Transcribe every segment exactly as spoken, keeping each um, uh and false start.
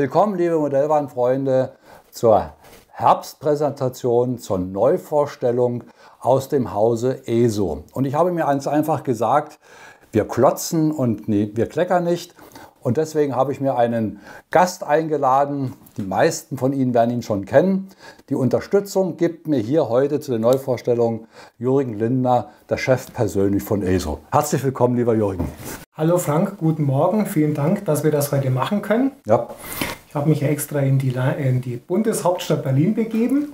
Willkommen, liebe Modellbahnfreunde, zur Herbstpräsentation, zur Neuvorstellung aus dem Hause E S O. Und ich habe mir ganz einfach gesagt, wir klotzen und nee, wir kleckern nicht. Und deswegen habe ich mir einen Gast eingeladen. Die meisten von Ihnen werden ihn schon kennen. Die Unterstützung gibt mir hier heute zu der Neuvorstellung Jürgen Lindner, der Chef persönlich von E S O. Herzlich willkommen, lieber Jürgen. Hallo Frank, guten Morgen. Vielen Dank, dass wir das heute machen können. Ja. Ich habe mich extra in die, in die Bundeshauptstadt Berlin begeben,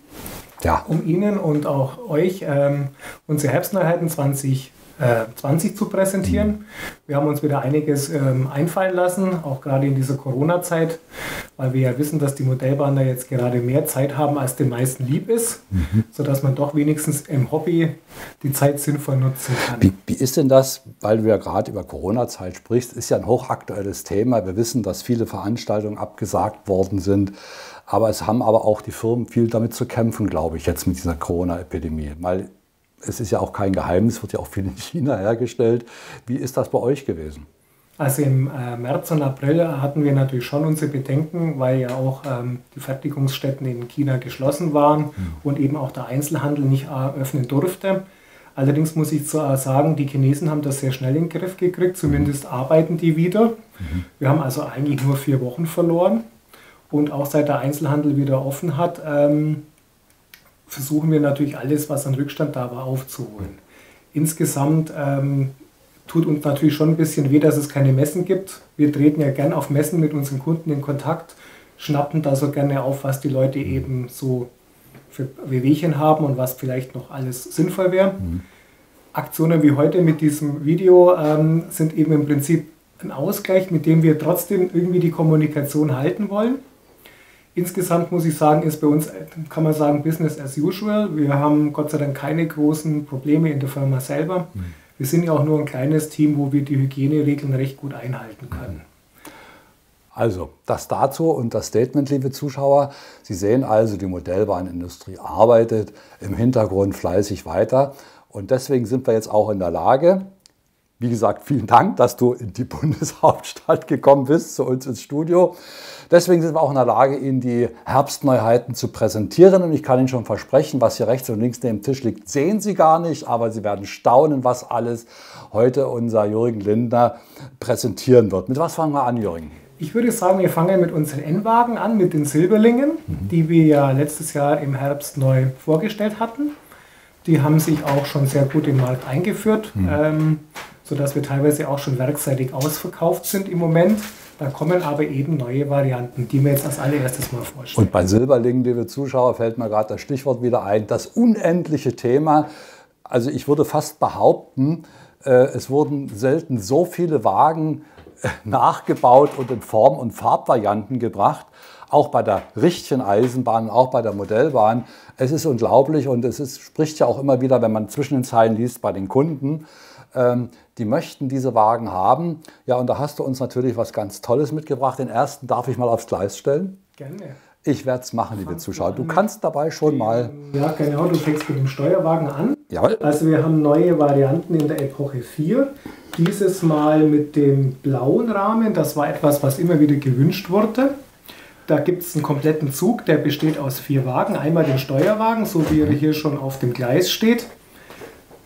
ja, um Ihnen und auch euch ähm, unsere Herbstneuheiten zwanzig zwanzig zu präsentieren. Mhm. Wir haben uns wieder einiges ähm, einfallen lassen, auch gerade in dieser Corona-Zeit, weil wir ja wissen, dass die Modellbahner jetzt gerade mehr Zeit haben, als den meisten lieb ist, mhm, sodass man doch wenigstens im Hobby die Zeit sinnvoll nutzen kann. Wie, wie ist denn das, weil du ja gerade über Corona-Zeit sprichst, ist ja ein hochaktuelles Thema. Wir wissen, dass viele Veranstaltungen abgesagt worden sind. Aber es haben aber auch die Firmen viel damit zu kämpfen, glaube ich, jetzt mit dieser Corona-Epidemie. Weil es ist ja auch kein Geheimnis, wird ja auch viel in China hergestellt. Wie ist das bei euch gewesen? Also im äh, März und April hatten wir natürlich schon unsere Bedenken, weil ja auch ähm, die Fertigungsstätten in China geschlossen waren, mhm, und eben auch der Einzelhandel nicht äh, öffnen durfte. Allerdings muss ich zu, äh, sagen, die Chinesen haben das sehr schnell in den Griff gekriegt, zumindest mhm, arbeiten die wieder. Mhm. Wir haben also eigentlich nur vier Wochen verloren und auch seit der Einzelhandel wieder offen hat, ähm, versuchen wir natürlich alles, was an Rückstand da war, aufzuholen. Insgesamt ähm, tut uns natürlich schon ein bisschen weh, dass es keine Messen gibt. Wir treten ja gern auf Messen mit unseren Kunden in Kontakt, schnappen da so gerne auf, was die Leute eben so für Wehwehchen haben und was vielleicht noch alles sinnvoll wäre. Mhm. Aktionen wie heute mit diesem Video ähm, sind eben im Prinzip ein Ausgleich, mit dem wir trotzdem irgendwie die Kommunikation halten wollen. Insgesamt muss ich sagen, ist bei uns, kann man sagen, Business as usual. Wir haben Gott sei Dank keine großen Probleme in der Firma selber. Mhm. Wir sind ja auch nur ein kleines Team, wo wir die Hygieneregeln recht gut einhalten können. Also das dazu und das Statement, liebe Zuschauer. Sie sehen also, die Modellbahnindustrie arbeitet im Hintergrund fleißig weiter. Und deswegen sind wir jetzt auch in der Lage, wie gesagt, vielen Dank, dass du in die Bundeshauptstadt gekommen bist, zu uns ins Studio. Deswegen sind wir auch in der Lage, Ihnen die Herbstneuheiten zu präsentieren. Und ich kann Ihnen schon versprechen, was hier rechts und links neben dem Tisch liegt, sehen Sie gar nicht. Aber Sie werden staunen, was alles heute unser Jürgen Lindner präsentieren wird. Mit was fangen wir an, Jürgen? Ich würde sagen, wir fangen mit unseren N-Wagen an, mit den Silberlingen, mhm, die wir ja letztes Jahr im Herbst neu vorgestellt hatten. Die haben sich auch schon sehr gut im Markt eingeführt. Mhm. Ähm, sodass wir teilweise auch schon werkseitig ausverkauft sind im Moment. Da kommen aber eben neue Varianten, die wir jetzt als allererstes mal vorstellen. Und bei Silberlingen, liebe Zuschauer, fällt mir gerade das Stichwort wieder ein, das unendliche Thema. Also ich würde fast behaupten, es wurden selten so viele Wagen nachgebaut und in Form- und Farbvarianten gebracht. Auch bei der richtigen Eisenbahn, auch bei der Modellbahn. Es ist unglaublich und es ist, spricht ja auch immer wieder, wenn man zwischen den Zeilen liest, bei den Kunden, die möchten diese Wagen haben. Ja, und da hast du uns natürlich was ganz Tolles mitgebracht. Den ersten darf ich mal aufs Gleis stellen. Gerne. Ich werde es machen, liebe Zuschauer. Du kannst dabei schon mal... Ja, genau. Du fängst mit dem Steuerwagen an. Jawohl. Also wir haben neue Varianten in der Epoche vier. Dieses Mal mit dem blauen Rahmen. Das war etwas, was immer wieder gewünscht wurde. Da gibt es einen kompletten Zug, der besteht aus vier Wagen. Einmal den Steuerwagen, so wie er hier schon auf dem Gleis steht.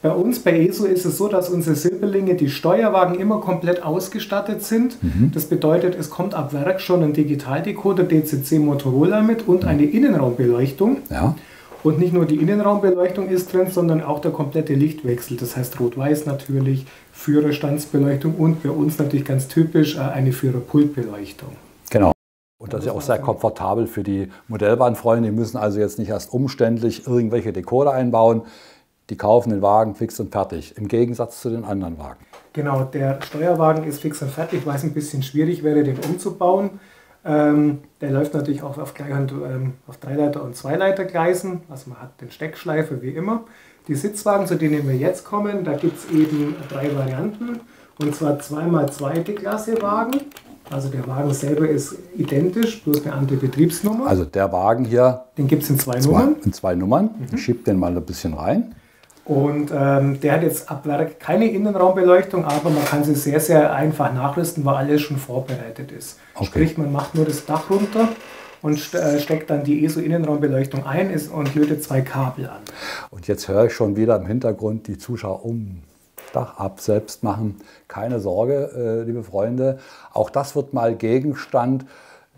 Bei uns, bei E S O, ist es so, dass unsere Silberlinge, die Steuerwagen, immer komplett ausgestattet sind. Mhm. Das bedeutet, es kommt ab Werk schon ein Digitaldecoder D C C Motorala mit und eine Innenraumbeleuchtung. Ja. Und nicht nur die Innenraumbeleuchtung ist drin, sondern auch der komplette Lichtwechsel. Das heißt Rot-Weiß natürlich, Führerstandsbeleuchtung und bei uns natürlich ganz typisch eine Führerpultbeleuchtung. Genau. Und das ist ja auch sehr komfortabel für die Modellbahnfreunde. Die müssen also jetzt nicht erst umständlich irgendwelche Decoder einbauen. Die kaufen den Wagen fix und fertig, im Gegensatz zu den anderen Wagen. Genau, der Steuerwagen ist fix und fertig, weil es ein bisschen schwierig wäre, den umzubauen. Ähm, der läuft natürlich auch auf, ähm, auf Dreileiter- und Zweileitergleisen, also man hat den Steckschleife wie immer. Die Sitzwagen, zu denen wir jetzt kommen, da gibt es eben drei Varianten, und zwar zwei mal zwei D-Klasse-Wagen. Also der Wagen selber ist identisch, bloß eine andere Betriebsnummer. Also der Wagen hier, den gibt es in zwei Nummern. In zwei Nummern, mhm. Ich schiebe den mal ein bisschen rein. Und ähm, der hat jetzt ab Werk keine Innenraumbeleuchtung, aber man kann sie sehr, sehr einfach nachrüsten, weil alles schon vorbereitet ist. Okay. Sprich, man macht nur das Dach runter und steckt dann die E S O-Innenraumbeleuchtung ein und lötet zwei Kabel an. Und jetzt höre ich schon wieder im Hintergrund die Zuschauer um. Dach ab, selbst machen. Keine Sorge, äh, liebe Freunde. Auch das wird mal Gegenstand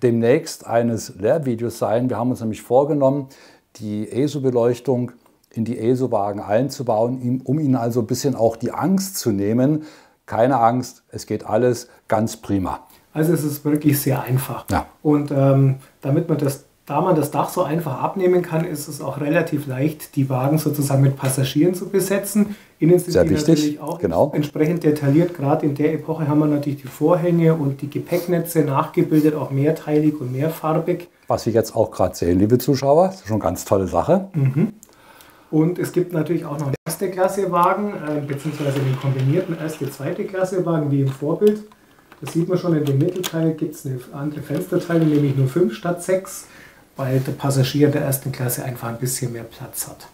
demnächst eines Lehrvideos sein. Wir haben uns nämlich vorgenommen, die E S O-Beleuchtung in die E S O-Wagen einzubauen, um ihnen also ein bisschen auch die Angst zu nehmen. Keine Angst, es geht alles ganz prima. Also es ist wirklich sehr einfach. Ja. Und ähm, damit man das, da man das Dach so einfach abnehmen kann, ist es auch relativ leicht, die Wagen sozusagen mit Passagieren zu besetzen. Innen sind sehr die wichtig. Natürlich auch genau. entsprechend detailliert. Gerade in der Epoche haben wir natürlich die Vorhänge und die Gepäcknetze nachgebildet, auch mehrteilig und mehrfarbig. Was wir jetzt auch gerade sehen, liebe Zuschauer, das ist schon eine ganz tolle Sache. Mhm. Und es gibt natürlich auch noch erste Klasse Wagen, äh, beziehungsweise den kombinierten erste, zweite Klasse Wagen, wie im Vorbild. Das sieht man schon, in dem Mittelteil gibt es eine andere Fensterteile, nämlich nur fünf statt sechs, weil der Passagier der ersten Klasse einfach ein bisschen mehr Platz hat.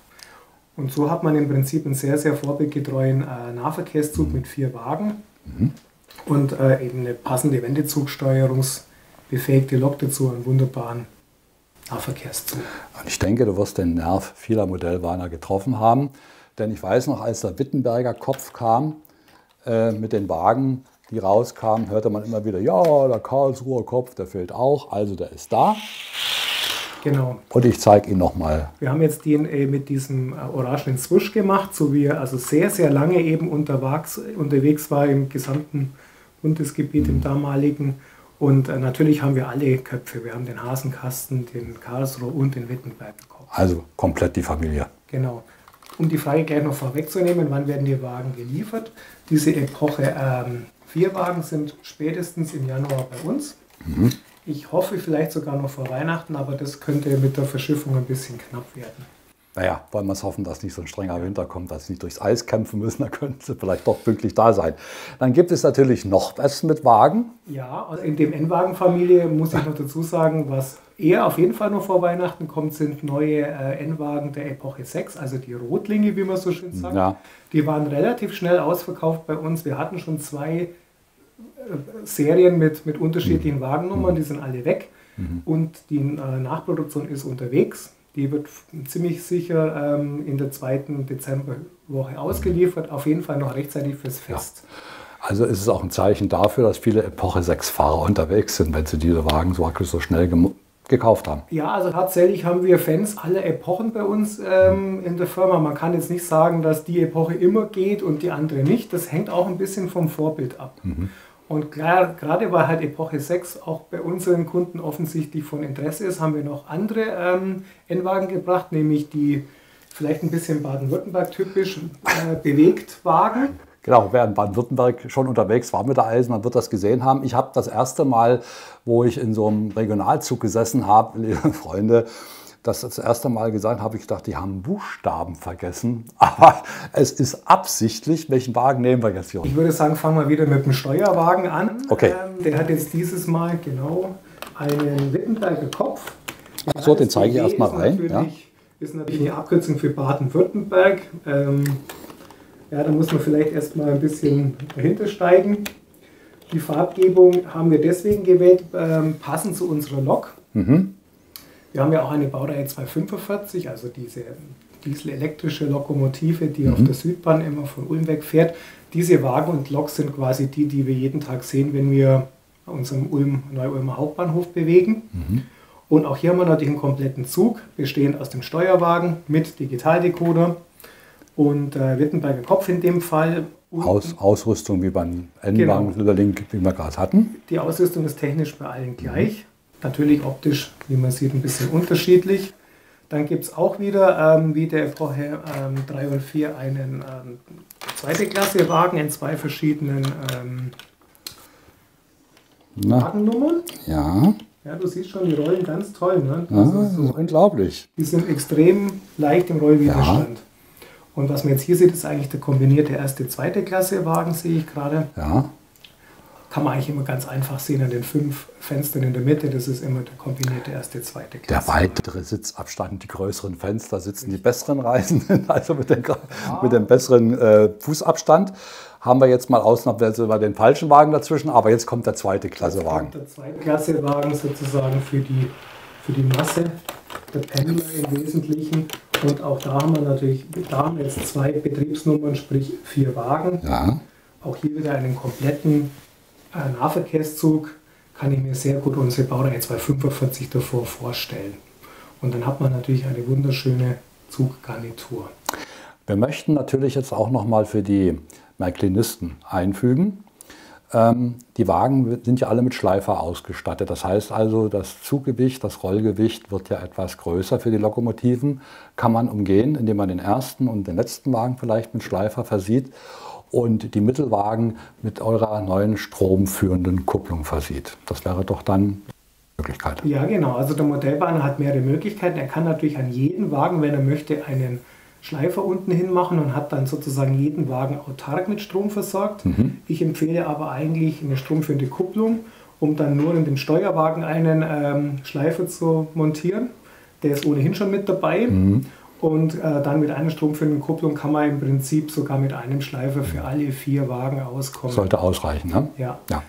Und so hat man im Prinzip einen sehr, sehr vorbildgetreuen äh, Nahverkehrszug mhm. mit vier Wagen mhm. und äh, eben eine passende Wendezugsteuerungsbefähigte Lok dazu, einen wunderbaren Nahverkehrszug. Und ich denke, du wirst den Nerv vieler Modellwaner getroffen haben, denn ich weiß noch, als der Wittenberger Kopf kam äh, mit den Wagen, die rauskamen, hörte man immer wieder, ja, der Karlsruher Kopf, der fehlt auch, also der ist da. Genau. Und ich zeige ihn nochmal. Wir haben jetzt den äh, mit diesem orangenen Swoosh gemacht, so wie er also sehr, sehr lange eben unterwegs, unterwegs war im gesamten Bundesgebiet, mhm. im damaligen. Und äh, natürlich haben wir alle Köpfe. Wir haben den Hasenkasten, den Karlsruher und den Wittenberger Kopf. Also komplett die Familie. Genau. Um die Frage gleich noch vorwegzunehmen, wann werden die Wagen geliefert? Diese Epoche... Ähm, Vier Wagen sind spätestens im Januar bei uns. Mhm. Ich hoffe vielleicht sogar noch vor Weihnachten, aber das könnte mit der Verschiffung ein bisschen knapp werden. Naja, wollen wir es hoffen, dass nicht so ein strenger Winter kommt, dass sie nicht durchs Eis kämpfen müssen, da könnten sie vielleicht doch pünktlich da sein. Dann gibt es natürlich noch was mit Wagen. Ja, in dem N-Wagen-Familie muss ich noch dazu sagen, was eher auf jeden Fall noch vor Weihnachten kommt, sind neue äh, N-Wagen der Epoche sechs, also die Rotlinge, wie man so schön sagt. Ja. Die waren relativ schnell ausverkauft bei uns. Wir hatten schon zwei äh, Serien mit, mit unterschiedlichen mhm. Wagennummern, die sind alle weg mhm. und die äh, Nachproduktion ist unterwegs. Die wird ziemlich sicher ähm, in der zweiten Dezemberwoche ausgeliefert, auf jeden Fall noch rechtzeitig fürs Fest. Ja. Also ist es auch ein Zeichen dafür, dass viele Epoche sechs Fahrer unterwegs sind, wenn sie diese Wagen so, so schnell gekauft haben. Ja, also tatsächlich haben wir Fans aller Epochen bei uns ähm, in der Firma. Man kann jetzt nicht sagen, dass die Epoche immer geht und die andere nicht. Das hängt auch ein bisschen vom Vorbild ab. Mhm. Und klar, gerade weil halt Epoche sechs auch bei unseren Kunden offensichtlich von Interesse ist, haben wir noch andere ähm, N-Wagen gebracht, nämlich die vielleicht ein bisschen Baden-Württemberg-typisch äh, Bewegt-Wagen. Genau, wer in Baden-Württemberg schon unterwegs war mit der Eisenbahn, wird das gesehen haben. Ich habe das erste Mal, wo ich in so einem Regionalzug gesessen habe, liebe Freunde, das das erste Mal gesagt habe, ich gedacht, die haben Buchstaben vergessen. Aber es ist absichtlich. Welchen Wagen nehmen wir jetzt hier? Ich würde sagen, fangen wir wieder mit dem Steuerwagen an. Okay. Ähm, der hat jetzt dieses Mal genau einen Wittenberger Kopf. Ja, so, den zeige ich erstmal rein. Natürlich, ja. Ist natürlich eine Abkürzung für Baden-Württemberg. Ähm, ja, da muss man vielleicht erstmal ein bisschen dahinter steigen. Die Farbgebung haben wir deswegen gewählt, ähm, passend zu unserer Lok. Mhm. Wir haben ja auch eine Baureihe zwei fünfundvierzig, also diese dieselelektrische Lokomotive, die mhm. auf der Südbahn immer von Ulm weg fährt. Diese Wagen und Loks sind quasi die, die wir jeden Tag sehen, wenn wir uns im Ulm, Neu-Ulmer Hauptbahnhof bewegen. Mhm. Und auch hier haben wir natürlich einen kompletten Zug, bestehend aus dem Steuerwagen mit Digitaldecoder und äh, Wittenberger Kopf in dem Fall. Aus, Ausrüstung wie beim N-Wagen oder Link, wie wir gerade hatten. Die Ausrüstung ist technisch bei allen gleich. Mhm. Natürlich optisch, wie man sieht, ein bisschen unterschiedlich. Dann gibt es auch wieder, ähm, wie der Epoche ähm, drei und vier, einen ähm, zweite Klasse Wagen in zwei verschiedenen ähm, Wagennummern. Ja. Ja, du siehst schon, die rollen ganz toll. Ne? Das ja, ist so, unglaublich. Die sind extrem leicht im Rollwiderstand. Ja. Und was man jetzt hier sieht, ist eigentlich der kombinierte erste, zweite Klasse Wagen, sehe ich gerade. Ja. kann man eigentlich immer ganz einfach sehen an den fünf Fenstern in der Mitte. Das ist immer der kombinierte erste, zweite Klasse. Der weitere Sitzabstand, die größeren Fenster, sitzen die besseren Reisenden, also mit dem, ja. mit dem besseren äh, Fußabstand. Haben wir jetzt mal ausnahmsweise bei den falschen Wagen dazwischen, aber jetzt kommt der zweite Klassewagen. Jetzt kommt der zweite Klassewagen sozusagen für die, für die Masse der Pendler im Wesentlichen. Und auch da haben wir natürlich, da haben wir jetzt zwei Betriebsnummern, sprich vier Wagen. Ja. Auch hier wieder einen kompletten äh, Nahverkehrszug, kann ich mir sehr gut unsere Baureihe zwei fünfundvierzig davor vorstellen. Und dann hat man natürlich eine wunderschöne Zuggarnitur. Wir möchten natürlich jetzt auch nochmal für die Märklinisten einfügen. Ähm, die Wagen sind ja alle mit Schleifer ausgestattet. Das heißt also, das Zuggewicht, das Rollgewicht wird ja etwas größer für die Lokomotiven. Kann man umgehen, indem man den ersten und den letzten Wagen vielleicht mit Schleifer versieht und die Mittelwagen mit eurer neuen stromführenden Kupplung versieht. Das wäre doch dann eine Möglichkeit. Ja, genau. Also der Modellbahn hat mehrere Möglichkeiten. Er kann natürlich an jeden Wagen, wenn er möchte, einen Schleifer unten hin machen und hat dann sozusagen jeden Wagen autark mit Strom versorgt. Mhm. Ich empfehle aber eigentlich eine stromführende Kupplung, um dann nur in dem Steuerwagen einen ähm, Schleifer zu montieren. Der ist ohnehin schon mit dabei. Mhm. Und äh, dann mit einer stromführenden Kupplung kann man im Prinzip sogar mit einem Schleifer für alle vier Wagen auskommen. Sollte ausreichen, ne? Ja. ja.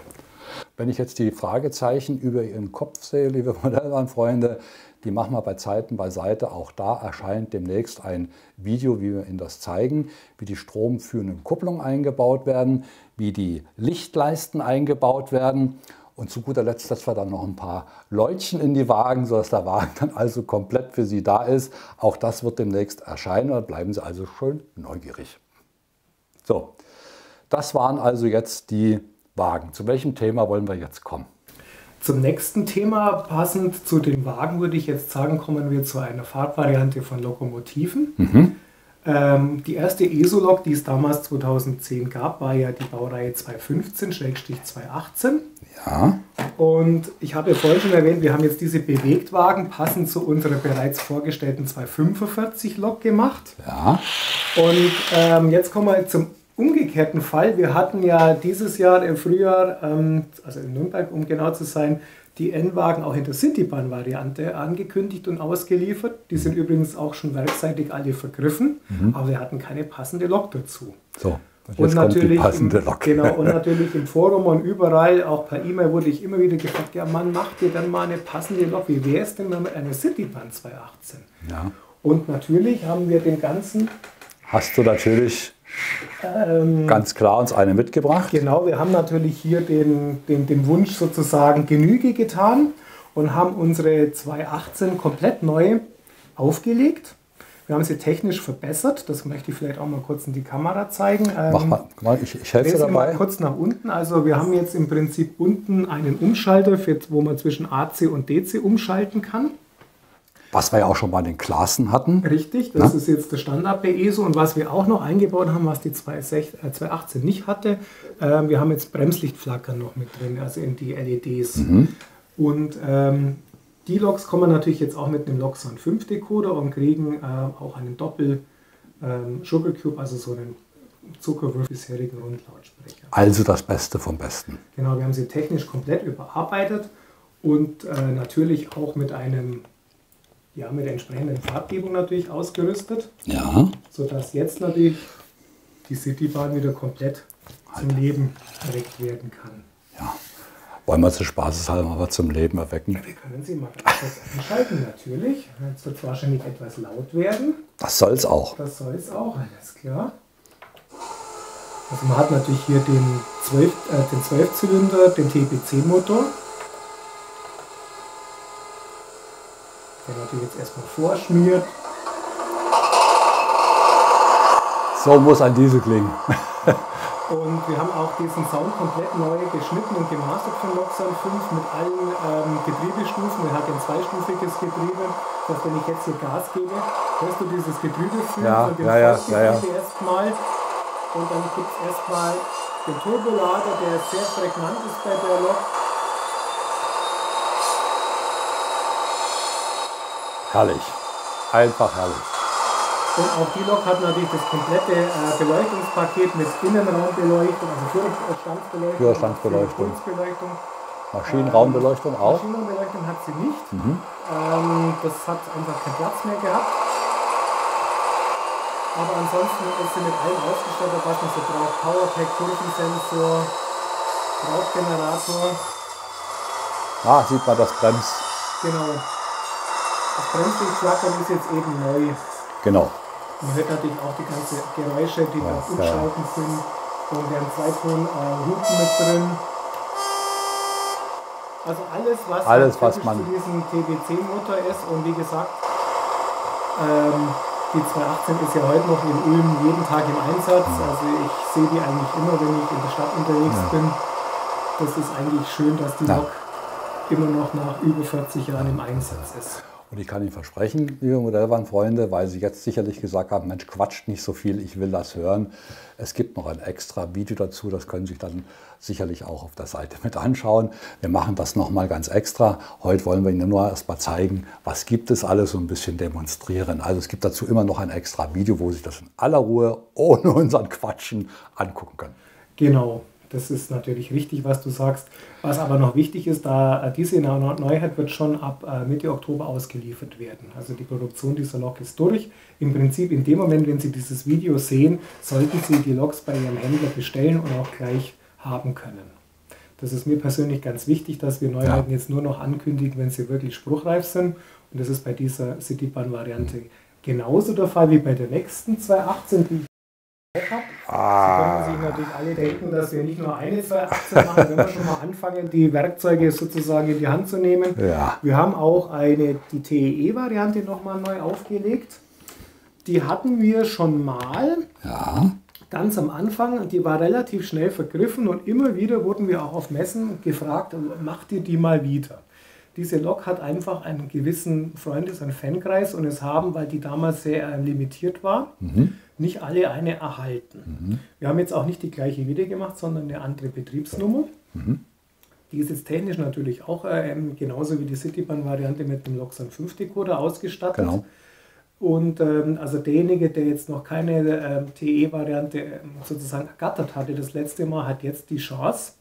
Wenn ich jetzt die Fragezeichen über Ihren Kopf sehe, liebe Modellbahnfreunde, die machen wir bei Zeiten beiseite. Auch da erscheint demnächst ein Video, wie wir Ihnen das zeigen, wie die stromführenden Kupplungen eingebaut werden, wie die Lichtleisten eingebaut werden. Und zu guter Letzt setzen wir dann noch ein paar Leutchen in die Wagen, sodass der Wagen dann also komplett für Sie da ist. Auch das wird demnächst erscheinen. Und bleiben Sie also schön neugierig. So, das waren also jetzt die Wagen. Zu welchem Thema wollen wir jetzt kommen? Zum nächsten Thema, passend zu den Wagen, würde ich jetzt sagen, kommen wir zu einer Fahrtvariante von Lokomotiven. Mhm. Ähm, die erste E S O-Lok, die es damals zweitausendzehn gab, war ja die Baureihe zwei fünfzehn zwei achtzehn. Ja. Und ich habe ja vorhin schon erwähnt, wir haben jetzt diese Bewegt-Wagen passend zu unserer bereits vorgestellten zwei fünfundvierzig-Lok gemacht. Ja. Und ähm, jetzt kommen wir zum umgekehrten Fall. Wir hatten ja dieses Jahr im Frühjahr, ähm, also in Nürnberg um genau zu sein, die N-Wagen auch in der Citybahn-Variante angekündigt und ausgeliefert. Die sind übrigens auch schon werkseitig alle vergriffen, mhm. aber wir hatten keine passende Lok dazu. So, und, und, natürlich im, Lok. Genau, und natürlich im Forum und überall, auch per E-Mail wurde ich immer wieder gefragt, ja Mann, macht ihr dann mal eine passende Lok, wie wäre es denn mal mit einer Citybahn zwei achtzehn? Ja. Und natürlich haben wir den ganzen... Hast du natürlich... Ganz klar uns eine mitgebracht. Genau, wir haben natürlich hier den, den, den Wunsch sozusagen Genüge getan und haben unsere zwei achtzehn komplett neu aufgelegt. Wir haben sie technisch verbessert, das möchte ich vielleicht auch mal kurz in die Kamera zeigen. Mach mal, mal ich, ich helfe dabei. Mal kurz nach unten, also wir haben jetzt im Prinzip unten einen Umschalter, für, wo man zwischen A C und D C umschalten kann. Was wir ja auch schon bei den Klassen hatten. Richtig, das ja? ist jetzt der Standard bei E S O. Und was wir auch noch eingebaut haben, was die zwei achtzehn nicht hatte, äh, wir haben jetzt Bremslichtflackern noch mit drin, also in die L E Ds. Mhm. Und ähm, die Loks kommen natürlich jetzt auch mit einem LokSound fünf Decoder und kriegen äh, auch einen Doppel-Sugar-Cube, ähm, also so einen zuckerwürfeligen Rundlautsprecher. Also das Beste vom Besten. Genau, wir haben sie technisch komplett überarbeitet und äh, natürlich auch mit einem... Ja, mit der entsprechenden Farbgebung natürlich ausgerüstet, ja. sodass jetzt natürlich die Citybahn wieder komplett zum Leben erweckt werden kann. Ja, wollen wir zu Spaßeshalber aber zum Leben erwecken? Ja, wir können sie mal kurz einschalten natürlich. Jetzt wird es wahrscheinlich etwas laut werden. Das soll es auch. Das soll es auch, alles klar. Also man hat natürlich hier den zwölf, äh, den Zwölfzylinder, den T P C-Motor. Natürlich jetzt erstmal vorschmiert. So muss ein Diesel klingen. Und wir haben auch diesen Sound komplett neu geschnitten und gemastert von LokSound fünf mit allen ähm, Getriebestufen. Er hat ein zweistufiges Getriebe, dass wenn ich jetzt hier Gas gebe, hörst du dieses Getriebe fühlen ja, und den ja, ja, ja, ja. erstmal. Und dann gibt es erstmal den Turbolader, der sehr prägnant ist bei der Lok. Herrlich. Einfach herrlich. Und auch die Lok hat natürlich das komplette äh, Beleuchtungspaket mit Innenraumbeleuchtung, also Führerstandsbeleuchtung, Führerstandsbeleuchtung, Pulsbeleuchtung. Maschinenraumbeleuchtung ähm, auch? Maschinenraumbeleuchtung hat sie nicht. Mhm. Ähm, das hat einfach keinen Platz mehr gehabt. Aber ansonsten ist sie mit allem ausgestattet, was man so braucht. Powerpack, Kurvensensor, Rauchgenerator. Ah, sieht man das Brems. Genau. Das Bremslichtflackern ist jetzt eben neu. Genau. Man hört natürlich auch die ganzen Geräusche, die da umschalten sind. Und wir haben zwei Ton äh, Hupen mit drin. Also alles, was, alles, was man zu diesem T P C-Motor ist. Und wie gesagt, ähm, die zweihundertachtzehn ist ja heute noch in Ulm jeden Tag im Einsatz. Mhm. Also ich sehe die eigentlich immer, wenn ich in der Stadt unterwegs ja. bin. Das ist eigentlich schön, dass die ja. Lok immer noch nach über vierzig Jahren im Einsatz ist. Und ich kann Ihnen versprechen, liebe Modellbahnfreunde, weil Sie jetzt sicherlich gesagt haben, Mensch, quatscht nicht so viel, ich will das hören. Es gibt noch ein extra Video dazu, das können Sie sich dann sicherlich auch auf der Seite mit anschauen. Wir machen das nochmal ganz extra. Heute wollen wir Ihnen nur erstmal zeigen, was gibt es alles, so ein bisschen demonstrieren. Also es gibt dazu immer noch ein extra Video, wo Sie das in aller Ruhe, ohne unseren Quatschen, angucken können. Genau. Das ist natürlich richtig, was du sagst. Was aber noch wichtig ist, da diese Neuheit wird schon ab Mitte Oktober ausgeliefert werden. Also die Produktion dieser Lok ist durch. Im Prinzip in dem Moment, wenn Sie dieses Video sehen, sollten Sie die Loks bei Ihrem Händler bestellen und auch gleich haben können. Das ist mir persönlich ganz wichtig, dass wir Neuheiten ja. jetzt nur noch ankündigen, wenn sie wirklich spruchreif sind. Und das ist bei dieser Citybahn-Variante mhm. genauso der Fall wie bei der nächsten zweihundertachtzehn, die Ah. Sie können sich natürlich alle denken, dass wir nicht nur eine zweihundertachtzehn machen, wenn wir schon mal anfangen, die Werkzeuge sozusagen in die Hand zu nehmen. Ja. Wir haben auch eine, die T E E-Variante nochmal neu aufgelegt. Die hatten wir schon mal ja. ganz am Anfang und die war relativ schnell vergriffen und immer wieder wurden wir auch auf Messen gefragt, macht ihr die mal wieder? Diese Lok hat einfach einen gewissen Freundes- und Fankreis und es haben, weil die damals sehr limitiert war, mhm. nicht alle eine erhalten. Mhm. Wir haben jetzt auch nicht die gleiche wieder gemacht, sondern eine andere Betriebsnummer. Mhm. Die ist jetzt technisch natürlich auch äh, genauso wie die Citybahn-Variante mit dem LokSound fünf Decoder ausgestattet. Genau. Und ähm, also derjenige, der jetzt noch keine äh, T E-Variante äh, sozusagen ergattert hatte, das letzte Mal, hat jetzt die Chance.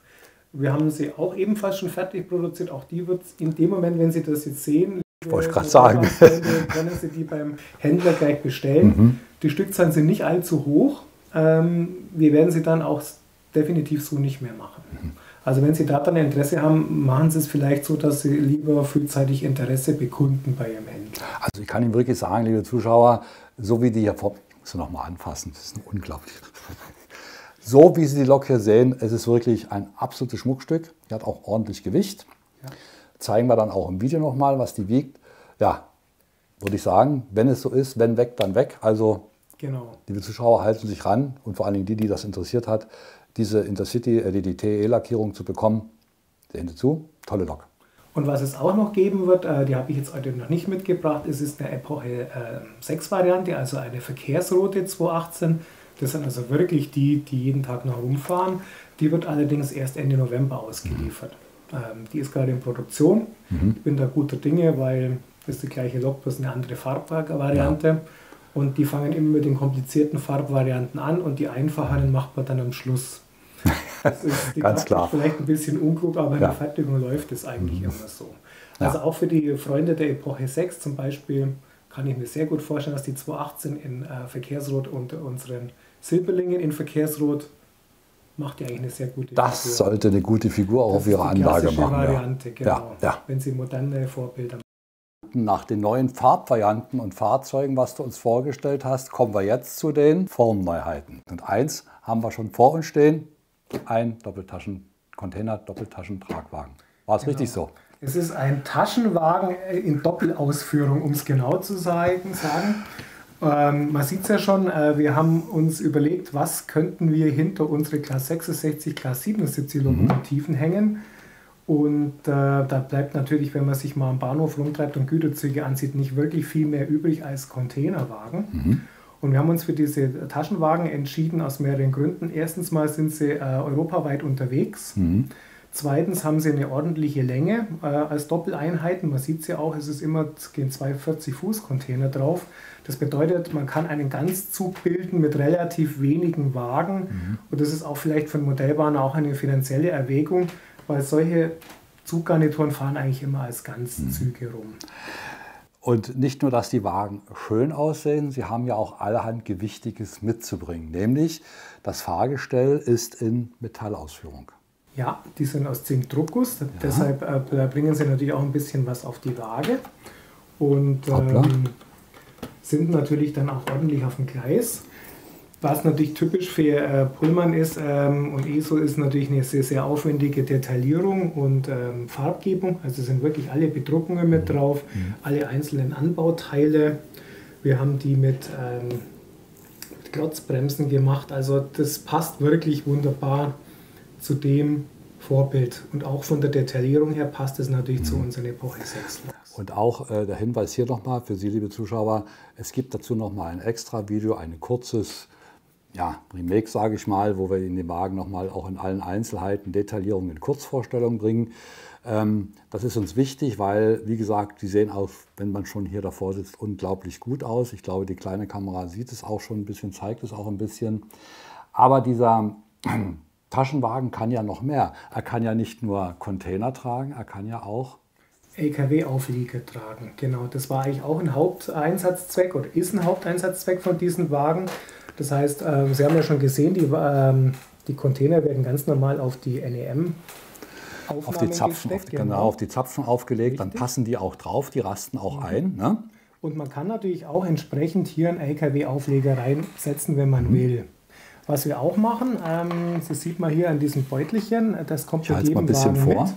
Wir haben sie auch ebenfalls schon fertig produziert. Auch die wird in dem Moment, wenn Sie das jetzt sehen, wollte ich gerade sagen, können Sie die beim Händler gleich bestellen. Mhm. Die Stückzahlen sind nicht allzu hoch. Wir werden sie dann auch definitiv so nicht mehr machen. Mhm. Also wenn Sie da dann Interesse haben, machen Sie es vielleicht so, dass Sie lieber frühzeitig Interesse bekunden bei Ihrem Händler. Also ich kann Ihnen wirklich sagen, liebe Zuschauer, so wie die hier vor... Ich muss sie nochmal anfassen, das ist unglaublich. So wie Sie die Lok hier sehen, es ist wirklich ein absolutes Schmuckstück. Die hat auch ordentlich Gewicht. Ja. Zeigen wir dann auch im Video nochmal, was die wiegt. Ja, würde ich sagen, wenn es so ist, wenn weg, dann weg. Also, genau. Liebe Zuschauer, halten sich ran. Und vor allen Dingen die, die das interessiert hat, diese Intercity, äh, die T E E-Lackierung zu bekommen, sehen Sie zu, tolle Lok. Und was es auch noch geben wird, äh, die habe ich jetzt heute noch nicht mitgebracht, es ist eine Epoche sechs Variante, äh, also eine Verkehrsroute zweihundertachtzehn. Das sind also wirklich die, die jeden Tag noch rumfahren. Die wird allerdings erst Ende November ausgeliefert. Mhm. Ähm, die ist gerade in Produktion. Mhm. Ich bin da guter Dinge, weil das ist die gleiche Lok, bloß eine andere Farbvariante. Ja. Und die fangen immer mit den komplizierten Farbvarianten an und die einfacheren macht man dann am Schluss. Das ist die Ganz klar. vielleicht ein bisschen unklug, aber in ja. der Fertigung läuft es eigentlich mhm. immer so. Also ja. auch für die Freunde der Epoche sechs zum Beispiel kann ich mir sehr gut vorstellen, dass die zweihundertachtzehn in äh, Verkehrsrot unter unseren Silberlingen in Verkehrsrot macht ja eigentlich eine sehr gute das Figur. Das sollte eine gute Figur auch das auf ihrer Anlage machen. Variante, ja. Genau, ja, ja. Wenn Sie moderne Vorbilder machen. Nach den neuen Farbvarianten und Fahrzeugen, was du uns vorgestellt hast, kommen wir jetzt zu den Formneuheiten. Und eins haben wir schon vor uns stehen, ein Doppeltaschen-Container, Doppeltaschen-Tragwagen. War es genau. richtig so? Es ist ein Taschenwagen in Doppelausführung, um es genau zu sagen. Ähm, man sieht es ja schon, äh, wir haben uns überlegt, was könnten wir hinter unsere Class sechsundsechzig, Class siebenundsiebzig Lokomotiven mhm. hängen. Und äh, da bleibt natürlich, wenn man sich mal am Bahnhof rumtreibt und Güterzüge ansieht, nicht wirklich viel mehr übrig als Containerwagen. Mhm. Und wir haben uns für diese Taschenwagen entschieden aus mehreren Gründen. Erstens mal sind sie äh, europaweit unterwegs. Mhm. Zweitens haben sie eine ordentliche Länge äh, als Doppeleinheiten. Man sieht sie auch, es ist immer, es gehen zwei vierzig Fuß Container drauf. Das bedeutet, man kann einen Ganzzug bilden mit relativ wenigen Wagen. Mhm. Und das ist auch vielleicht für Modellbahnen auch eine finanzielle Erwägung, weil solche Zuggarnituren fahren eigentlich immer als Ganzzüge mhm. rum. Und nicht nur, dass die Wagen schön aussehen, sie haben ja auch allerhand Gewichtiges mitzubringen. Nämlich, das Fahrgestell ist in Metallausführung. Ja, die sind aus Zinkdruckguss, ja. Deshalb äh, bringen sie natürlich auch ein bisschen was auf die Waage und ähm, sind natürlich dann auch ordentlich auf dem Gleis. Was natürlich typisch für äh, Pullmann ist ähm, und E S O ist natürlich eine sehr, sehr aufwendige Detaillierung und ähm, Farbgebung. Also sind wirklich alle Bedruckungen mit drauf, mhm. alle einzelnen Anbauteile. Wir haben die mit, ähm, mit Glotzbremsen gemacht, also das passt wirklich wunderbar zu dem Vorbild. Und auch von der Detaillierung her passt es natürlich mhm. zu unseren Epoche sechs. Und auch äh, der Hinweis hier nochmal für Sie, liebe Zuschauer, es gibt dazu nochmal ein extra Video, ein kurzes ja, Remake, sage ich mal, wo wir in den Wagen nochmal auch in allen Einzelheiten Detaillierungen in Kurzvorstellung bringen. Ähm, das ist uns wichtig, weil, wie gesagt, die sehen auch, wenn man schon hier davor sitzt, unglaublich gut aus. Ich glaube, die kleine Kamera sieht es auch schon ein bisschen, zeigt es auch ein bisschen. Aber dieser Taschenwagen kann ja noch mehr. Er kann ja nicht nur Container tragen, er kann ja auch L K W-Auflieger tragen. Genau, das war eigentlich auch ein Haupteinsatzzweck oder ist ein Haupteinsatzzweck von diesen Wagen. Das heißt, äh, Sie haben ja schon gesehen, die, äh, die Container werden ganz normal auf die N E M auf die Zapfen, gesteckt, auf die, genau, genau, auf die Zapfen aufgelegt. Richtig. Dann passen die auch drauf, die rasten auch mhm. ein. Ne? Und man kann natürlich auch entsprechend hier einen L K W-Aufleger reinsetzen, wenn man mhm. will. Was wir auch machen, ähm, das sieht man hier an diesem Beutelchen, das kommt bei jedem Wagen vor. Mit.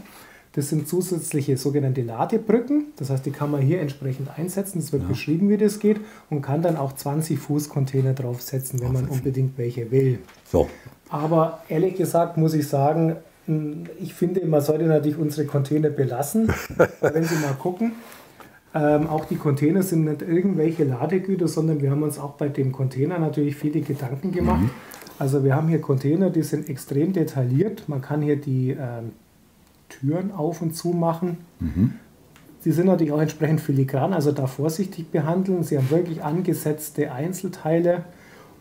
Das sind zusätzliche sogenannte Ladebrücken, das heißt, die kann man hier entsprechend einsetzen, es wird ja. beschrieben, wie das geht und kann dann auch zwanzig Fuß Container draufsetzen, wenn man unbedingt welche will. So. Aber ehrlich gesagt muss ich sagen, ich finde, man sollte natürlich unsere Container belassen, wenn Sie mal gucken. Ähm, auch die Container sind nicht irgendwelche Ladegüter, sondern wir haben uns auch bei dem Container natürlich viele Gedanken gemacht. Mhm. Also wir haben hier Container, die sind extrem detailliert. Man kann hier die ähm, Türen auf und zu machen. Mhm. Sie sind natürlich auch entsprechend filigran, also da vorsichtig behandeln. Sie haben wirklich angesetzte Einzelteile.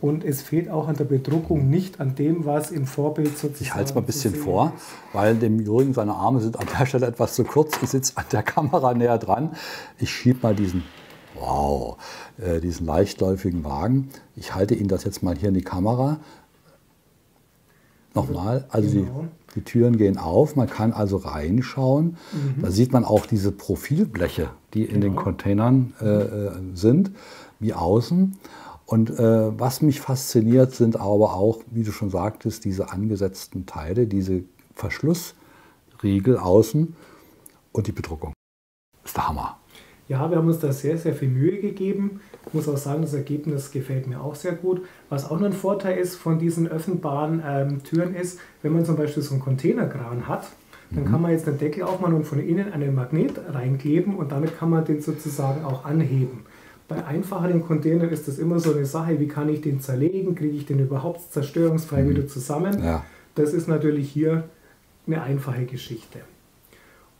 Und es fehlt auch an der Bedruckung nicht an dem, was im Vorbild sozusagen. Ich halte es mal ein bisschen vor, weil dem Jürgen seine Arme sind an der Stelle etwas zu kurz. Ich sitze an der Kamera näher dran. Ich schiebe mal diesen, wow, äh, diesen leichtläufigen Wagen. Ich halte Ihnen das jetzt mal hier in die Kamera. Nochmal, also genau. die, die Türen gehen auf, man kann also reinschauen. Mhm. Da sieht man auch diese Profilbleche, die in genau. den Containern äh, sind, wie außen. Und äh, was mich fasziniert, sind aber auch, wie du schon sagtest, diese angesetzten Teile, diese Verschlussriegel außen und die Bedruckung. Das ist der Hammer. Ja, wir haben uns da sehr, sehr viel Mühe gegeben. Ich muss auch sagen, das Ergebnis gefällt mir auch sehr gut. Was auch noch ein Vorteil ist von diesen öffentbaren ähm, Türen ist, wenn man zum Beispiel so einen Containerkran hat, dann kann man jetzt den Deckel aufmachen und von innen einen Magnet reinkleben und damit kann man den sozusagen auch anheben. Bei einfacheren Containern ist das immer so eine Sache, wie kann ich den zerlegen, kriege ich den überhaupt zerstörungsfrei mhm. wieder zusammen. Ja. Das ist natürlich hier eine einfache Geschichte.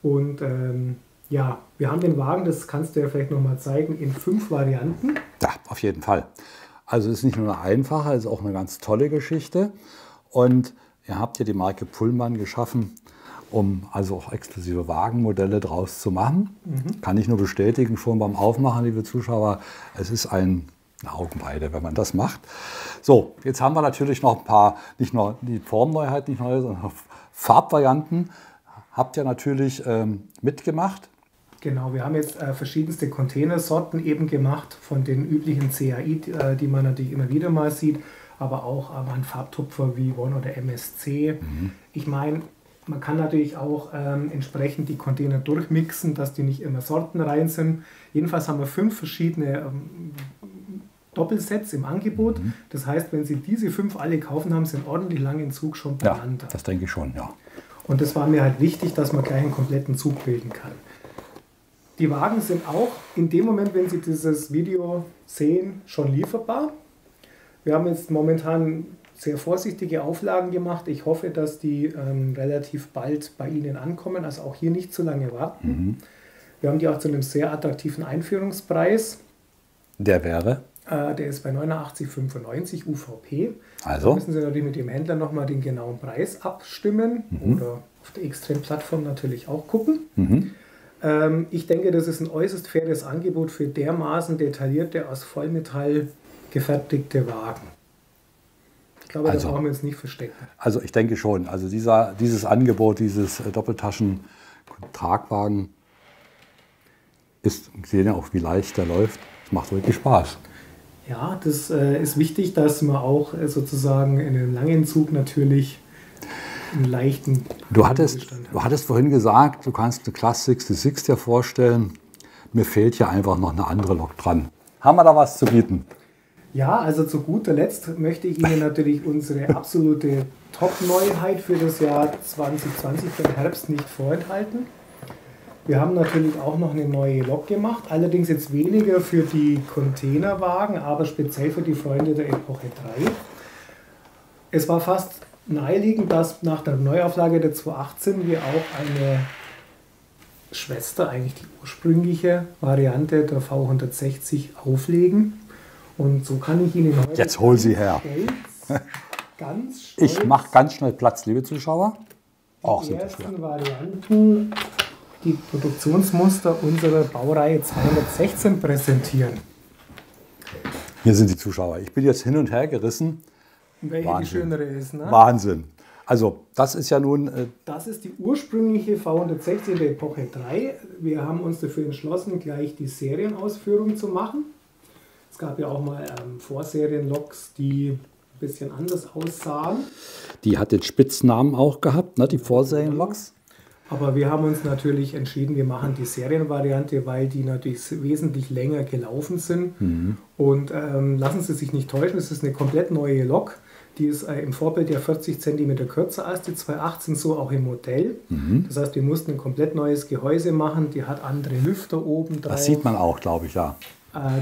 Und ähm, ja, wir haben den Wagen, das kannst du ja vielleicht nochmal zeigen, in fünf Varianten. Ja, auf jeden Fall. Also es ist nicht nur eine einfache, es ist auch eine ganz tolle Geschichte. Und ihr habt ja die Marke Pullmann geschaffen, um also auch exklusive Wagenmodelle draus zu machen. Mhm. Kann ich nur bestätigen, schon beim Aufmachen, liebe Zuschauer, es ist ein Augenweide, wenn man das macht. So, jetzt haben wir natürlich noch ein paar, nicht nur die Formneuheit, nicht neu, sondern auch Farbvarianten. Habt ihr natürlich ähm, mitgemacht. Genau, wir haben jetzt äh, verschiedenste Containersorten eben gemacht, von den üblichen C A I, äh, die man natürlich immer wieder mal sieht, aber auch äh, an Farbtupfer wie R O N oder M S C. Mhm. Ich meine, man kann natürlich auch ähm, entsprechend die Container durchmixen, dass die nicht immer sortenrein sind. Jedenfalls haben wir fünf verschiedene ähm, Doppelsets im Angebot. Mhm. Das heißt, wenn Sie diese fünf alle kaufen haben, sind ordentlich lang im Zug schon beieinander. Ja, das denke ich schon, ja. Und das war mir halt wichtig, dass man gleich einen kompletten Zug bilden kann. Die Wagen sind auch in dem Moment, wenn Sie dieses Video sehen, schon lieferbar. Wir haben jetzt momentan sehr vorsichtige Auflagen gemacht. Ich hoffe, dass die ähm, relativ bald bei Ihnen ankommen, also auch hier nicht zu lange warten. Mhm. Wir haben die auch zu einem sehr attraktiven Einführungspreis. Der wäre? Äh, der ist bei neunundachtzig fünfundneunzig U V P. Also da müssen Sie natürlich mit dem Händler nochmal den genauen Preis abstimmen, mhm, oder auf der Xtreme-Plattform natürlich auch gucken. Mhm. Ähm, ich denke, das ist ein äußerst faires Angebot für dermaßen detaillierte, aus Vollmetall gefertigte Wagen. Ich glaube, also, das brauchen wir jetzt nicht verstecken. Also ich denke schon. Also dieser, dieses Angebot, dieses Doppeltaschen-Tragwagen ist, sehen ja auch, wie leicht der läuft. Es macht wirklich Spaß. Ja, das äh, ist wichtig, dass man auch äh, sozusagen in einem langen Zug natürlich einen leichten... Du hattest, du hattest vorhin gesagt, du kannst eine Class sechsundsechzig dir vorstellen. Mir fehlt ja einfach noch eine andere Lok dran. Haben wir da was zu bieten? Ja, also zu guter Letzt möchte ich Ihnen natürlich unsere absolute Top-Neuheit für das Jahr zwanzig zwanzig, für den Herbst, nicht vorenthalten. Wir haben natürlich auch noch eine neue Lok gemacht, allerdings jetzt weniger für die Containerwagen, aber speziell für die Freunde der Epoche drei. Es war fast naheliegend, dass nach der Neuauflage der zwei achtzehn wir auch eine Schwester, eigentlich die ursprüngliche Variante der V hundertsechzig, auflegen. Und so kann ich Ihnen heute... Jetzt hol sie her. Stolz, ganz stolz, ich mache ganz schnell Platz, liebe Zuschauer. Auch die ersten Varianten, die Produktionsmuster unserer Baureihe zwei sechzehn präsentieren. Hier sind die Zuschauer. Ich bin jetzt hin und her gerissen. Welche Wahnsinn. Die schönere ist, ne? Wahnsinn. Also das ist ja nun... Äh das ist die ursprüngliche V hundertsechzig der Epoche drei. Wir haben uns dafür entschlossen, gleich die Serienausführung zu machen. Es gab ja auch mal ähm, Vorserien-Loks, die ein bisschen anders aussahen. Die hat den Spitznamen auch gehabt, ne, die Vorserien-Loks. Aber wir haben uns natürlich entschieden, wir machen die Serienvariante, weil die natürlich wesentlich länger gelaufen sind. Mhm. Und ähm, lassen Sie sich nicht täuschen, es ist eine komplett neue Lok. Die ist äh, im Vorbild ja vierzig Zentimeter kürzer als die zwei achtzehn, so auch im Modell. Mhm. Das heißt, wir mussten ein komplett neues Gehäuse machen. Die hat andere Lüfter oben drauf. Das sieht man auch, glaube ich, ja.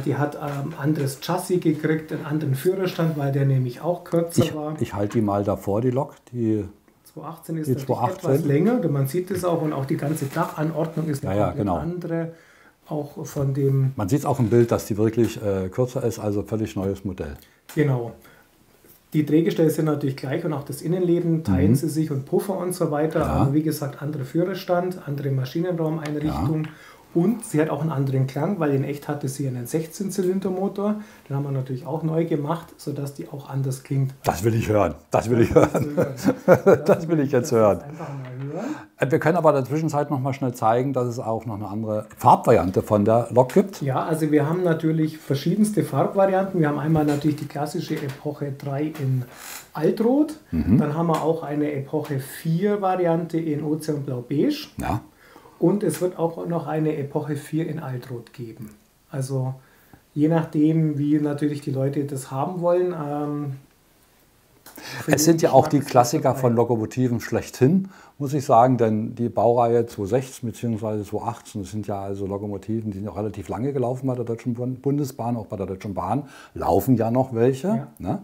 Die hat ein anderes Chassis gekriegt, einen anderen Führerstand, weil der nämlich auch kürzer ich, war. Ich halte die mal davor, die Lok. Die zwei achtzehn ist die zwei achtzehn etwas länger, man sieht es auch, und auch die ganze Dachanordnung ist eine ja, ja, genau. andere. Auch von dem man sieht es auch im Bild, dass die wirklich äh, kürzer ist, also völlig neues Modell. Genau. Die Drehgestelle sind natürlich gleich und auch das Innenleben, teilen mhm. sie sich und Puffer und so weiter. Ja. Aber wie gesagt, anderer Führerstand, andere Maschinenraumeinrichtung. Ja. Und sie hat auch einen anderen Klang, weil in echt hatte sie einen sechzehn-Zylinder-Motor. Den haben wir natürlich auch neu gemacht, sodass die auch anders klingt. Das will ich hören. Das will ich hören. Das will ich jetzt hören. Wir können aber in der Zwischenzeit noch mal schnell zeigen, dass es auch noch eine andere Farbvariante von der Lok gibt. Ja, also wir haben natürlich verschiedenste Farbvarianten. Wir haben einmal natürlich die klassische Epoche drei in Altrot. Mhm. Dann haben wir auch eine Epoche vier-Variante in Ozeanblau-Beige. Ja. Und es wird auch noch eine Epoche vier in Altrot geben. Also je nachdem, wie natürlich die Leute das haben wollen. Ähm, es sind ja auch die Klassiker von Lokomotiven schlechthin, muss ich sagen. Denn die Baureihe zwei sechzehn bzw. zwei achtzehn, das sind ja also Lokomotiven, die noch relativ lange gelaufen bei der Deutschen Bundesbahn, auch bei der Deutschen Bahn, laufen ja noch welche. Ja. Ne?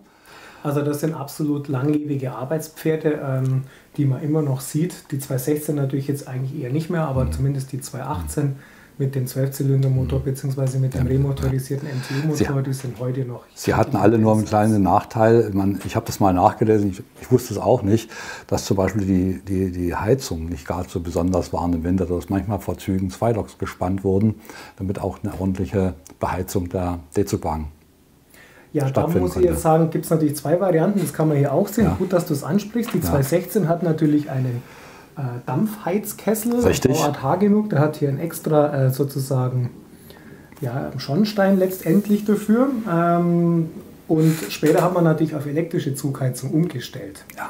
Also das sind absolut langlebige Arbeitspferde, ähm, die man immer noch sieht. Die zwei sechzehn natürlich jetzt eigentlich eher nicht mehr, aber mhm. zumindest die zwei achtzehn mit dem zwölf-Zylinder-Motor bzw. mit dem remotorisierten M T U-Motor, die sind heute noch... Sie hatten alle nur einen kleinen Nachteil. Man, ich habe das mal nachgelesen, ich, ich wusste es auch nicht, dass zum Beispiel die, die, die Heizungen nicht gerade so besonders waren im Winter, dass manchmal vor Zügen zwei Loks gespannt wurden, damit auch eine ordentliche Beheizung der D-Zugwagen. Ja, da muss ich jetzt sagen, gibt es natürlich zwei Varianten, das kann man hier auch sehen. Ja. Gut, dass du es ansprichst. Die ja. zwei sechzehn hat natürlich einen äh, Dampfheizkessel. Richtig. Bauart Hagenug, der hat hier ein extra äh, sozusagen ja, Schornstein letztendlich dafür. Ähm, und später haben wir natürlich auf elektrische Zugheizung umgestellt. Ja.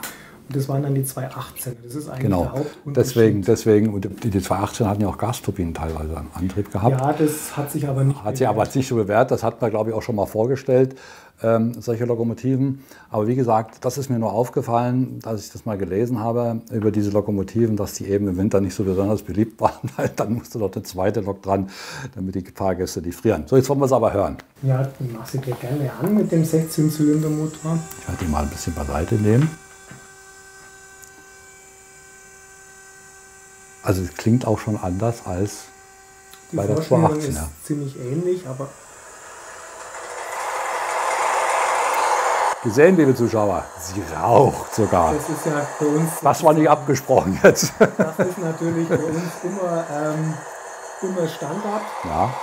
Und das waren dann die zwei achtzehn. Das ist eigentlich genau. der Hauptunterschied. Deswegen, deswegen, und die zwei achtzehn hatten ja auch Gasturbinen teilweise am Antrieb gehabt. Ja, das hat sich aber nicht Hat bewährt. sich aber nicht so bewährt. Das hat man, glaube ich, auch schon mal vorgestellt, ähm, solche Lokomotiven. Aber wie gesagt, das ist mir nur aufgefallen, dass ich das mal gelesen habe über diese Lokomotiven, dass die eben im Winter nicht so besonders beliebt waren, weil dann musste doch eine zweite Lok dran, damit die Fahrgäste nicht frieren. So, jetzt wollen wir es aber hören. Ja, dann mach sie dir gerne an mit dem sechzehn-Zylinder-Motor. Ich werde die mal ein bisschen beiseite nehmen. Also es klingt auch schon anders als die bei der zwei achtzehner. Die ist ziemlich ähnlich, aber... Gesehen, liebe Zuschauer, sie raucht sogar. Das ist ja für uns... Das war nicht abgesprochen jetzt. Das ist natürlich für uns immer, ähm, immer Standard. Ja.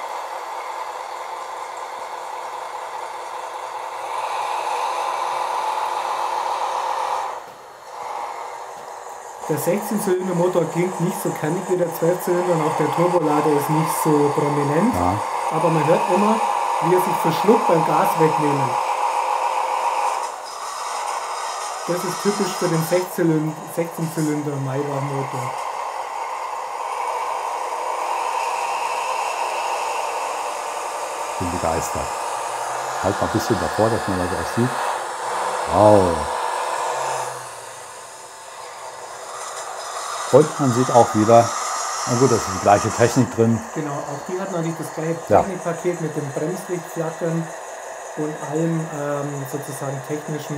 Der sechzehn-Zylinder-Motor klingt nicht so kernig wie der zwölf-Zylinder und auch der Turbolader ist nicht so prominent. Ja. Aber man hört immer, wie er sich verschluckt beim Gas wegnehmen. Das ist typisch für den sechzehn-Zylinder-Maybach-Motor. Ich bin begeistert. Halt mal ein bisschen davor, dass man das auch sieht. Wow. Und man sieht auch wieder, na gut, das ist die gleiche Technik drin. Genau, auch die hat natürlich das gleiche Technikpaket ja. mit dem Bremslichtflackern und allem ähm, sozusagen technischen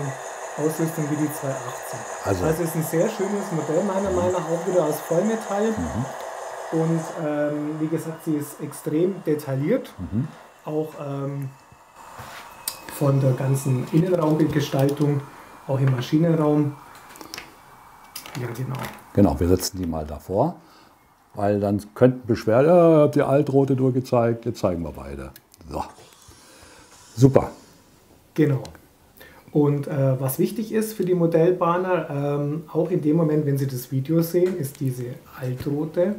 Ausrüstung wie die zwei achtzehn. Also, also ist ein sehr schönes Modell, meiner mhm. Meinung nach, auch wieder aus Vollmetall. Mhm. Und ähm, wie gesagt, sie ist extrem detailliert, mhm. auch ähm, von der ganzen Innenraumgestaltung, auch im Maschinenraum. Ja, genau. Genau, wir setzen die mal davor, weil dann könnten Beschwerden, ja, habt ihr Altrote durchgezeigt, jetzt zeigen wir beide. So. Super. Genau. Und äh, was wichtig ist für die Modellbahner, ähm, auch in dem Moment, wenn sie das Video sehen, ist diese Altrote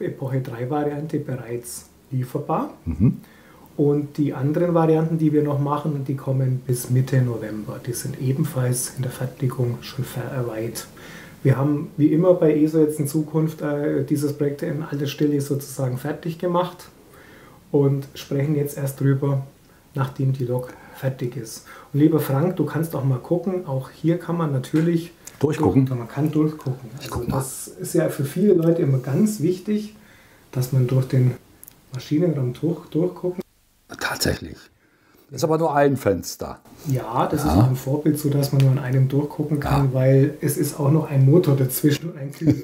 Epoche drei Variante bereits lieferbar. Mhm. Und die anderen Varianten, die wir noch machen, die kommen bis Mitte November. Die sind ebenfalls in der Fertigung schon weit. Wir haben wie immer bei E S O jetzt in Zukunft äh, dieses Projekt in alter Stille sozusagen fertig gemacht und sprechen jetzt erst drüber, nachdem die Lok fertig ist. Und lieber Frank, du kannst auch mal gucken, auch hier kann man natürlich durchgucken. Durch, man kann durchgucken. Also ich guck mal. Das ist ja für viele Leute immer ganz wichtig, dass man durch den Maschinenraum durch, durchgucken. Tatsächlich. Das ist aber nur ein Fenster. Ja, das ja. ist auch ein Vorbild, so dass man nur an einem durchgucken kann, ja. weil es ist auch noch ein Motor dazwischen und ein Kühl.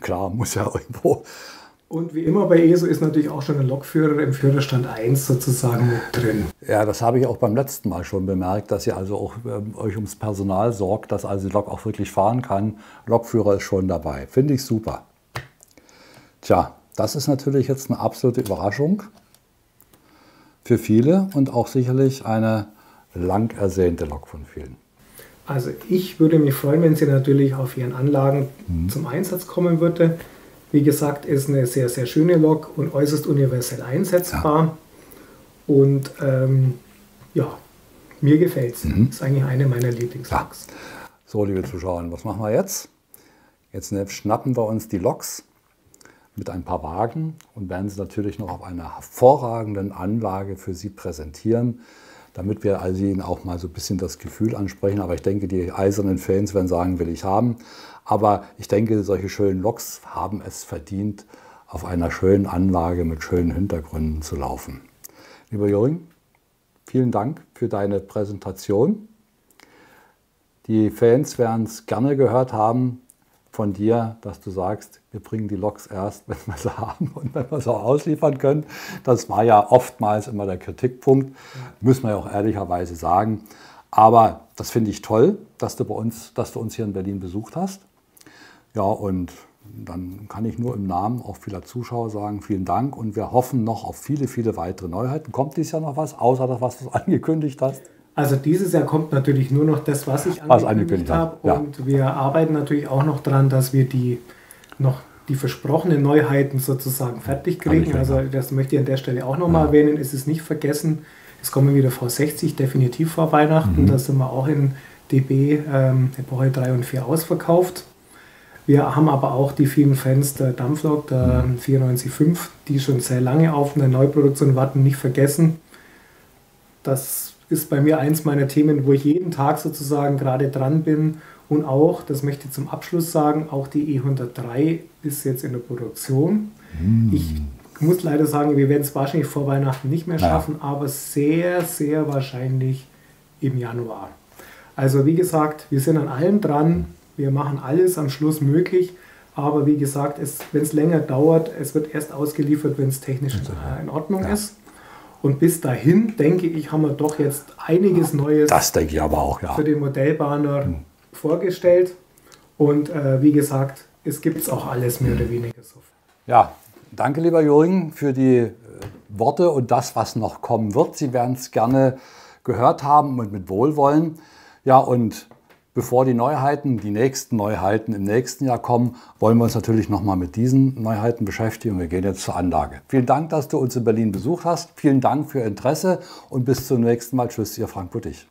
Klar, muss ja irgendwo. Und wie immer bei E S O ist natürlich auch schon ein Lokführer im Führerstand eins sozusagen mit drin. Ja, das habe ich auch beim letzten Mal schon bemerkt, dass ihr also auch ähm, euch ums Personal sorgt, dass also die Lok auch wirklich fahren kann. Lokführer ist schon dabei. Finde ich super. Tja, das ist natürlich jetzt eine absolute Überraschung. Für viele und auch sicherlich eine lang ersehnte Lok von vielen. Also ich würde mich freuen, wenn sie natürlich auf ihren Anlagen mhm. zum Einsatz kommen würde. Wie gesagt, ist eine sehr, sehr schöne Lok und äußerst universell einsetzbar. Ja. Und ähm, ja, mir gefällt es. Mhm. Ist eigentlich eine meiner Lieblingsloks. Ja. So, liebe Zuschauer, was machen wir jetzt? Jetzt schnappen wir uns die Loks mit ein paar Wagen und werden sie natürlich noch auf einer hervorragenden Anlage für Sie präsentieren, damit wir also Ihnen auch mal so ein bisschen das Gefühl ansprechen. Aber ich denke, die eisernen Fans werden sagen, will ich haben. Aber ich denke, solche schönen Loks haben es verdient, auf einer schönen Anlage mit schönen Hintergründen zu laufen. Lieber Jürgen, vielen Dank für deine Präsentation. Die Fans werden es gerne gehört haben von dir, dass du sagst, wir bringen die Loks erst, wenn wir sie haben und wenn wir sie auch ausliefern können. Das war ja oftmals immer der Kritikpunkt, müssen wir ja auch ehrlicherweise sagen. Aber das finde ich toll, dass du bei uns, dass du uns hier in Berlin besucht hast. Ja, und dann kann ich nur im Namen auch vieler Zuschauer sagen, vielen Dank. Und wir hoffen noch auf viele, viele weitere Neuheiten. Kommt dieses Jahr noch was, außer das, was du angekündigt hast? Also dieses Jahr kommt natürlich nur noch das, was ich angekündigt, also angekündigt habe. Ja. Und wir arbeiten natürlich auch noch daran, dass wir die noch die versprochenen Neuheiten sozusagen fertig kriegen. Also das möchte ich an der Stelle auch nochmal ja. erwähnen. Es ist nicht vergessen, es kommen wieder V sechzig definitiv vor Weihnachten. Mhm. Da sind wir auch in D B ähm, der Baureihe drei und vier ausverkauft. Wir haben aber auch die vielen Fans der Dampflok, der vierundneunzig Komma fünf, die schon sehr lange auf eine Neuproduktion warten, nicht vergessen. Das ist bei mir eins meiner Themen, wo ich jeden Tag sozusagen gerade dran bin. Und auch, das möchte ich zum Abschluss sagen, auch die E hundertdrei ist jetzt in der Produktion. Mhm. Ich muss leider sagen, wir werden es wahrscheinlich vor Weihnachten nicht mehr schaffen, ja. aber sehr, sehr wahrscheinlich im Januar. Also wie gesagt, wir sind an allem dran. Wir machen alles am Schluss möglich. Aber wie gesagt, wenn es länger dauert, es wird erst ausgeliefert, wenn es technisch in Ordnung ja. ist. Und bis dahin, denke ich, haben wir doch jetzt einiges Neues das denke ich aber auch, ja. für den Modellbahner hm. vorgestellt. Und äh, wie gesagt, es gibt auch alles mehr oder weniger so. Ja, danke lieber Jürgen für die äh, Worte und das, was noch kommen wird. Sie werden es gerne gehört haben und mit Wohlwollen. Ja, und bevor die Neuheiten, die nächsten Neuheiten im nächsten Jahr kommen, wollen wir uns natürlich nochmal mit diesen Neuheiten beschäftigen. Wir gehen jetzt zur Anlage. Vielen Dank, dass du uns in Berlin besucht hast. Vielen Dank für Ihr Interesse und bis zum nächsten Mal. Tschüss, Ihr Frank Buttig.